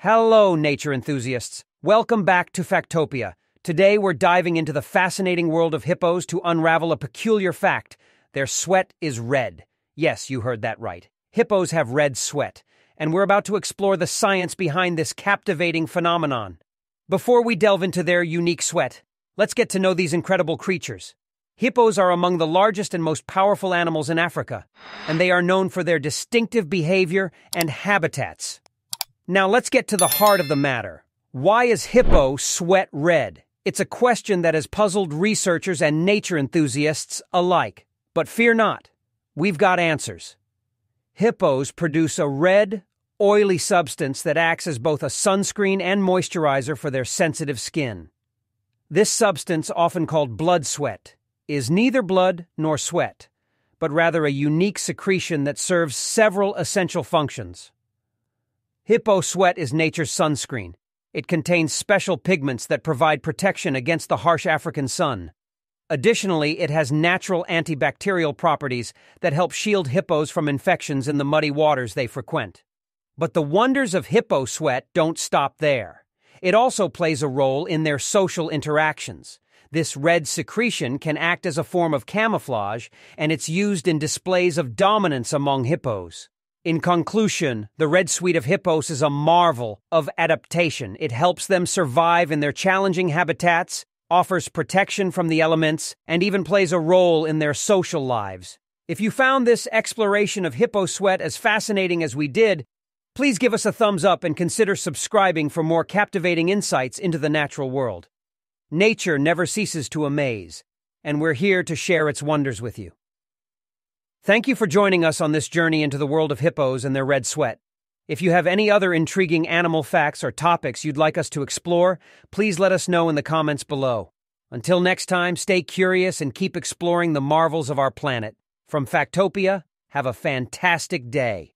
Hello, nature enthusiasts. Welcome back to Factopia. Today we're diving into the fascinating world of hippos to unravel a peculiar fact. Their sweat is red. Yes, you heard that right. Hippos have red sweat, and we're about to explore the science behind this captivating phenomenon. Before we delve into their unique sweat, let's get to know these incredible creatures. Hippos are among the largest and most powerful animals in Africa, and they are known for their distinctive behavior and habitats. Now let's get to the heart of the matter. Why is hippo sweat red? It's a question that has puzzled researchers and nature enthusiasts alike. But fear not, we've got answers. Hippos produce a red, oily substance that acts as both a sunscreen and moisturizer for their sensitive skin. This substance, often called blood sweat, is neither blood nor sweat, but rather a unique secretion that serves several essential functions. Hippo sweat is nature's sunscreen. It contains special pigments that provide protection against the harsh African sun. Additionally, it has natural antibacterial properties that help shield hippos from infections in the muddy waters they frequent. But the wonders of hippo sweat don't stop there. It also plays a role in their social interactions. This red secretion can act as a form of camouflage, and it's used in displays of dominance among hippos. In conclusion, the red sweat of hippos is a marvel of adaptation. It helps them survive in their challenging habitats, offers protection from the elements, and even plays a role in their social lives. If you found this exploration of hippo sweat as fascinating as we did, please give us a thumbs up and consider subscribing for more captivating insights into the natural world. Nature never ceases to amaze, and we're here to share its wonders with you. Thank you for joining us on this journey into the world of hippos and their red sweat. If you have any other intriguing animal facts or topics you'd like us to explore, please let us know in the comments below. Until next time, stay curious and keep exploring the marvels of our planet. From Factopia, have a fantastic day.